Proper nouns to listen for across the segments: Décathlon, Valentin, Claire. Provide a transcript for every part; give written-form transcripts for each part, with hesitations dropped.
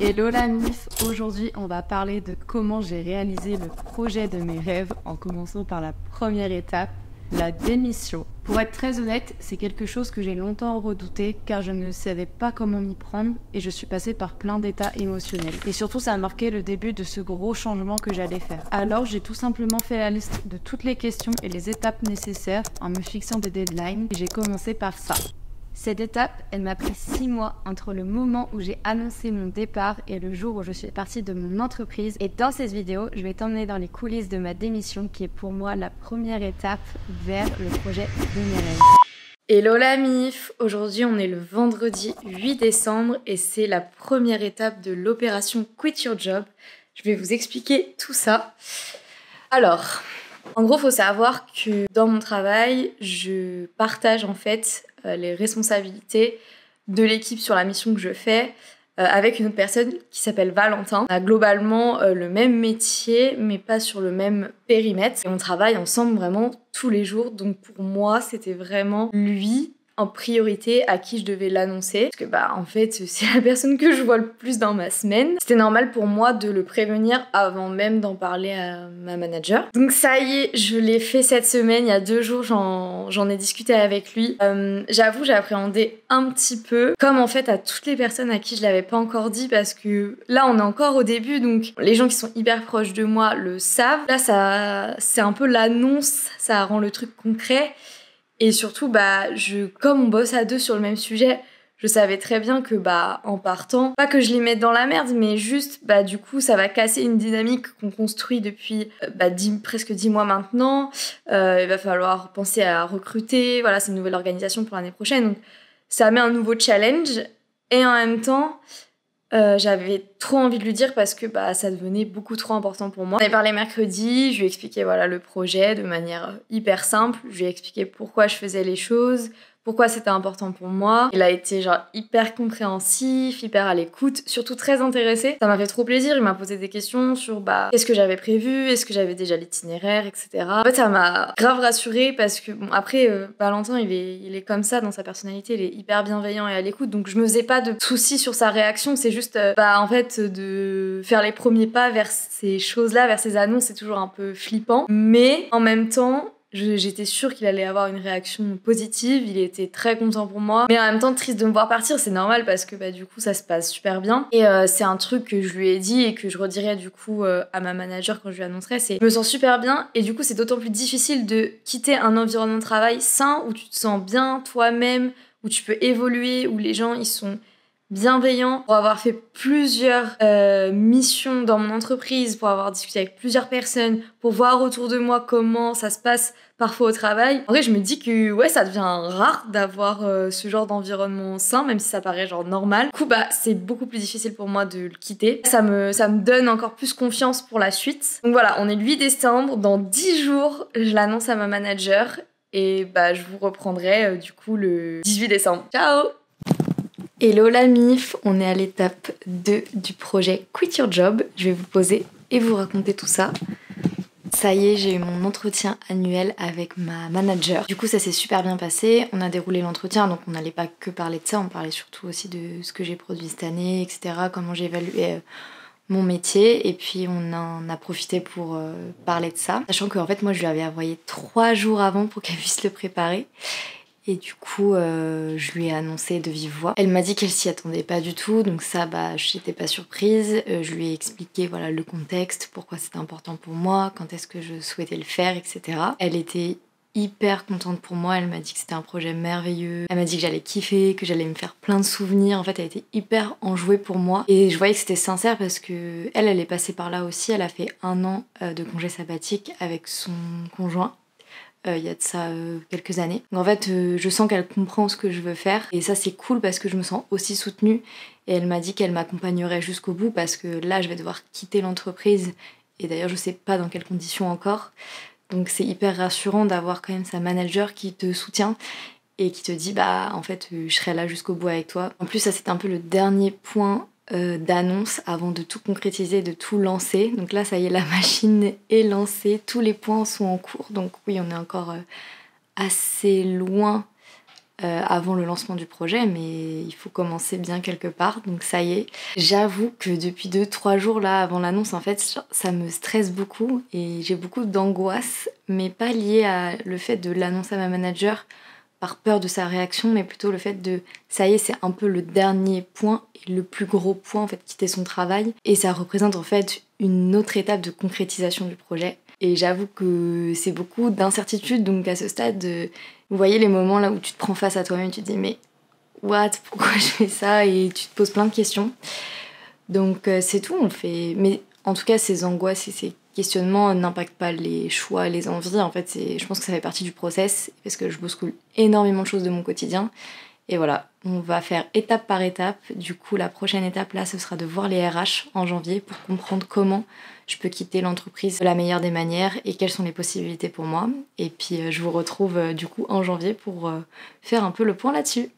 Hello la Miss, aujourd'hui on va parler de comment j'ai réalisé le projet de mes rêves en commençant par la première étape, la démission. Pour être très honnête, c'est quelque chose que j'ai longtemps redouté car je ne savais pas comment m'y prendre et je suis passée par plein d'états émotionnels. Et surtout ça a marqué le début de ce gros changement que j'allais faire. Alors j'ai tout simplement fait la liste de toutes les questions et les étapes nécessaires en me fixant des deadlines et j'ai commencé par ça. Cette étape, elle m'a pris 6 mois entre le moment où j'ai annoncé mon départ et le jour où je suis partie de mon entreprise. Et dans cette vidéo, je vais t'emmener dans les coulisses de ma démission qui est pour moi la première étape vers le projet de mes rêves. Hello la Mif! Aujourd'hui on est le vendredi 8 décembre et c'est la première étape de l'opération Quit Your Job. Je vais vous expliquer tout ça. Alors, en gros, faut savoir que dans mon travail, je partage en fait les responsabilités de l'équipe sur la mission que je fais avec une autre personne qui s'appelle Valentin. On a globalement le même métier mais pas sur le même périmètre et on travaille ensemble vraiment tous les jours, donc pour moi c'était vraiment lui en priorité à qui je devais l'annoncer parce que en fait c'est la personne que je vois le plus dans ma semaine. C'était normal pour moi de le prévenir avant même d'en parler à ma manager. Donc ça y est, je l'ai fait cette semaine, il y a 2 jours j'en ai discuté avec lui. J'avoue, j'ai appréhendé un petit peu, comme en fait à toutes les personnes à qui je l'avais pas encore dit, parce que là on est encore au début, donc les gens qui sont hyper proches de moi le savent. Là ça, c'est un peu l'annonce, ça rend le truc concret. Et surtout, comme on bosse à 2 sur le même sujet, je savais très bien que, en partant, pas que je les mette dans la merde, mais juste, du coup, ça va casser une dynamique qu'on construit depuis presque 10 mois maintenant. Il va falloir penser à recruter, voilà, c'est une nouvelle organisation pour l'année prochaine. Donc, ça met un nouveau challenge. Et en même temps, j'avais trop envie de lui dire parce que ça devenait beaucoup trop important pour moi. On avait parlé mercredi, je lui ai expliqué voilà, le projet de manière hyper simple. Je lui ai expliqué pourquoi je faisais les choses, pourquoi c'était important pour moi. Il a été genre hyper compréhensif, hyper à l'écoute, surtout très intéressé. Ça m'a fait trop plaisir, il m'a posé des questions sur qu'est-ce que j'avais prévu, est-ce que j'avais déjà l'itinéraire, etc. En fait ça m'a grave rassurée parce que bon après Valentin il est comme ça dans sa personnalité, il est hyper bienveillant et à l'écoute, donc je me faisais pas de soucis sur sa réaction, c'est juste en fait de faire les premiers pas vers ces choses-là, vers ces annonces, c'est toujours un peu flippant, mais en même temps j'étais sûre qu'il allait avoir une réaction positive, il était très content pour moi, mais en même temps triste de me voir partir, c'est normal parce que du coup ça se passe super bien. Et c'est un truc que je lui ai dit et que je redirai du coup à ma manager quand je lui annoncerai, c'est je me sens super bien et du coup c'est d'autant plus difficile de quitter un environnement de travail sain où tu te sens bien toi-même, où tu peux évoluer, où les gens ils sont bienveillants. Pour avoir fait plusieurs missions dans mon entreprise, pour avoir discuté avec plusieurs personnes, pour voir autour de moi comment ça se passe parfois au travail. En vrai, je me dis que ouais, ça devient rare d'avoir ce genre d'environnement sain, même si ça paraît genre normal. Du coup, c'est beaucoup plus difficile pour moi de le quitter. Ça me donne encore plus confiance pour la suite. Donc voilà, on est le 8 décembre. Dans 10 jours, je l'annonce à ma manager et je vous reprendrai du coup le 18 décembre. Ciao! Hello la Mif, on est à l'étape 2 du projet Quit Your Job. Je vais vous poser et vous raconter tout ça. Ça y est, j'ai eu mon entretien annuel avec ma manager. Du coup, ça s'est super bien passé. On a déroulé l'entretien, donc on n'allait pas que parler de ça. On parlait surtout aussi de ce que j'ai produit cette année, etc. Comment j'ai évalué mon métier. Et puis, on en a profité pour parler de ça. Sachant qu'en fait, moi, je lui avais envoyé 3 jours avant pour qu'elle puisse le préparer. Et du coup, je lui ai annoncé de vive voix. Elle m'a dit qu'elle s'y attendait pas du tout, donc ça, j'étais pas surprise. Je lui ai expliqué voilà, le contexte, pourquoi c'était important pour moi, quand est-ce que je souhaitais le faire, etc. Elle était hyper contente pour moi, elle m'a dit que c'était un projet merveilleux, elle m'a dit que j'allais kiffer, que j'allais me faire plein de souvenirs. En fait, elle était hyper enjouée pour moi. Et je voyais que c'était sincère parce que elle est passée par là aussi. Elle a fait 1 an de congé sabbatique avec son conjoint. Il y a de ça quelques années. Donc en fait, je sens qu'elle comprend ce que je veux faire. Et ça, c'est cool parce que je me sens aussi soutenue. Et elle m'a dit qu'elle m'accompagnerait jusqu'au bout parce que là, je vais devoir quitter l'entreprise. Et d'ailleurs, je sais pas dans quelles conditions encore. Donc c'est hyper rassurant d'avoir quand même sa manager qui te soutient et qui te dit, en fait, je serai là jusqu'au bout avec toi. En plus, ça, c'est un peu le dernier point d'annonce avant de tout concrétiser, de tout lancer. Donc là, ça y est, la machine est lancée, tous les points sont en cours. Donc oui, on est encore assez loin avant le lancement du projet, mais il faut commencer bien quelque part, donc ça y est. J'avoue que depuis 2-3 jours là avant l'annonce, en fait, ça me stresse beaucoup et j'ai beaucoup d'angoisse, mais pas liée à le fait de l'annoncer à ma manager par peur de sa réaction, mais plutôt le fait de ça y est, c'est un peu le dernier point et le plus gros point en fait, quitter son travail, et ça représente en fait une autre étape de concrétisation du projet. Et j'avoue que c'est beaucoup d'incertitudes, donc à ce stade, vous voyez les moments là où tu te prends face à toi-même, tu te dis mais what, pourquoi je fais ça, et tu te poses plein de questions. Donc c'est tout, on le fait. Mais en tout cas, ces angoisses et ces questionnements n'impactent pas les choix, les envies. En fait, je pense que ça fait partie du process, parce que je bouscule énormément de choses de mon quotidien. Et voilà, on va faire étape par étape. Du coup, la prochaine étape, là, ce sera de voir les RH en janvier pour comprendre comment je peux quitter l'entreprise de la meilleure des manières et quelles sont les possibilités pour moi. Et puis, je vous retrouve du coup en janvier pour faire un peu le point là-dessus.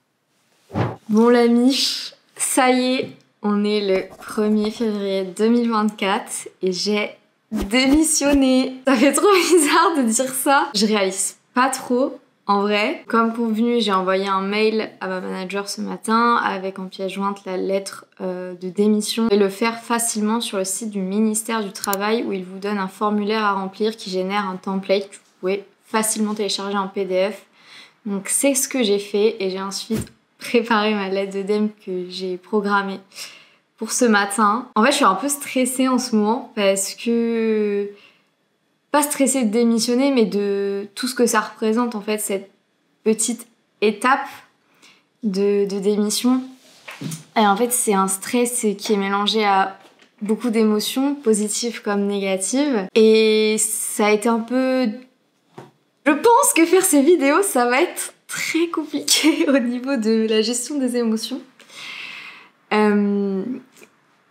Bon, l'ami, ça y est, on est le 1er février 2024 et j'ai démissionné. Ça fait trop bizarre de dire ça. Je réalise pas trop. En vrai, comme convenu, j'ai envoyé un mail à ma manager ce matin avec en pièce jointe la lettre de démission. Et le faire facilement sur le site du ministère du Travail où il vous donne un formulaire à remplir qui génère un template que vous pouvez facilement télécharger en PDF. Donc c'est ce que j'ai fait et j'ai ensuite préparé ma lettre de dém que j'ai programmée pour ce matin. En fait, je suis un peu stressée en ce moment parce que... pas stressée de démissionner, mais de tout ce que ça représente en fait, cette petite étape de démission. Et en fait, c'est un stress qui est mélangé à beaucoup d'émotions, positives comme négatives. Et ça a été un peu... Je pense que faire ces vidéos, ça va être très compliqué au niveau de la gestion des émotions.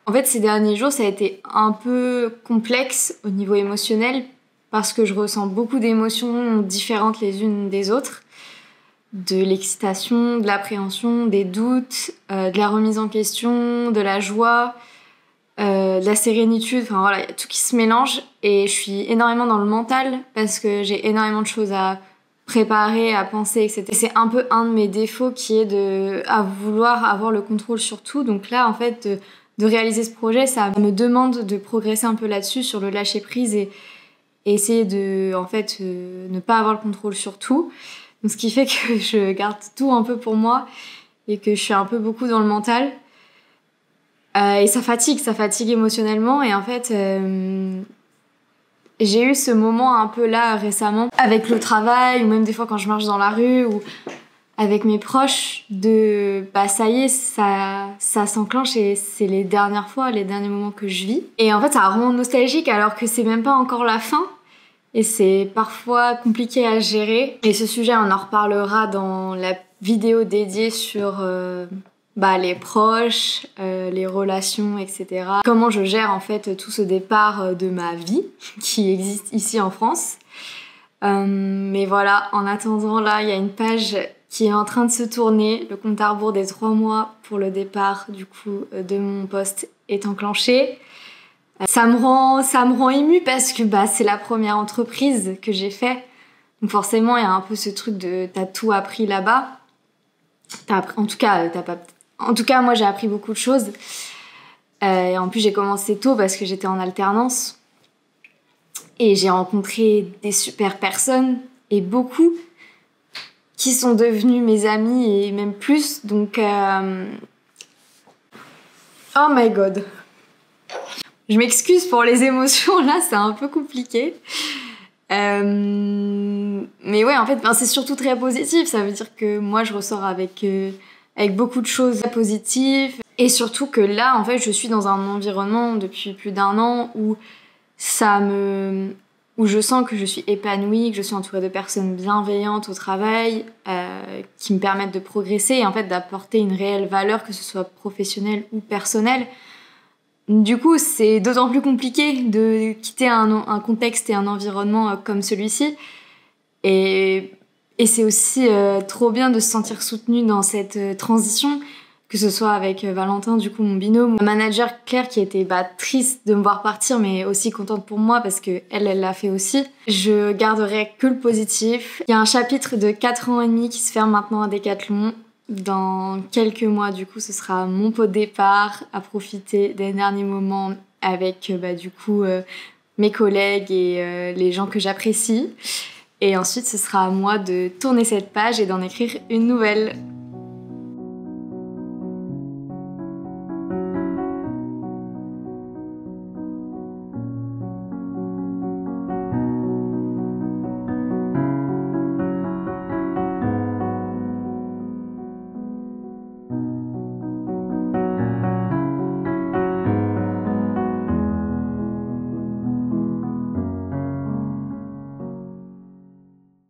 En fait, ces derniers jours, ça a été un peu complexe au niveau émotionnel, parce que je ressens beaucoup d'émotions différentes les unes des autres. De l'excitation, de l'appréhension, des doutes, de la remise en question, de la joie, de la sérénitude. Enfin voilà, y a tout qui se mélange et je suis énormément dans le mental parce que j'ai énormément de choses à préparer, à penser, etc. Et c'est un peu un de mes défauts qui est de vouloir avoir le contrôle sur tout. Donc là, en fait, de réaliser ce projet, ça me demande de progresser un peu là-dessus, sur le lâcher-prise et essayer de, en fait, ne pas avoir le contrôle sur tout. Donc, ce qui fait que je garde tout un peu pour moi et que je suis un peu beaucoup dans le mental. Et ça fatigue émotionnellement. Et en fait, j'ai eu ce moment un peu là récemment, avec le travail, ou même des fois quand je marche dans la rue, ou avec mes proches, de bah ça y est, ça s'enclenche et c'est les dernières fois, les derniers moments que je vis. Et en fait, ça rend nostalgique alors que c'est même pas encore la fin. Et c'est parfois compliqué à gérer. Et ce sujet, on en reparlera dans la vidéo dédiée sur les proches, les relations, etc. Comment je gère en fait tout ce départ de ma vie qui existe ici en France. Mais voilà, en attendant, là, il y a une page qui est en train de se tourner. Le compte à rebours des 3 mois pour le départ du coup de mon poste est enclenché. Ça me rend émue parce que bah, c'est la première entreprise que j'ai fait. Donc forcément, il y a un peu ce truc de t'as tout appris là-bas. En tout cas, moi j'ai appris beaucoup de choses. Et en plus, j'ai commencé tôt parce que j'étais en alternance. Et j'ai rencontré des super personnes et beaucoup qui sont devenus mes amis et même plus. Donc, oh my god. Je m'excuse pour les émotions, là, c'est un peu compliqué. Mais ouais, en fait, c'est surtout très positif. Ça veut dire que moi, je ressors avec beaucoup de choses positives. Et surtout que là, en fait, je suis dans un environnement depuis plus d'1 an où où je sens que je suis épanouie, que je suis entourée de personnes bienveillantes au travail, qui me permettent de progresser et en fait d'apporter une réelle valeur, que ce soit professionnelle ou personnelle. Du coup, c'est d'autant plus compliqué de quitter un contexte et un environnement comme celui-ci. Et c'est aussi trop bien de se sentir soutenue dans cette transition, que que ce soit avec Valentin, du coup mon binôme, ma manager Claire qui était triste de me voir partir mais aussi contente pour moi parce que elle l'a fait aussi. Je garderai que le positif. Il y a un chapitre de 4 ans et demi qui se ferme maintenant à Décathlon. Dans quelques mois, du coup, ce sera mon pot de départ, à profiter des derniers moments avec mes collègues et les gens que j'apprécie. Et ensuite, ce sera à moi de tourner cette page et d'en écrire une nouvelle.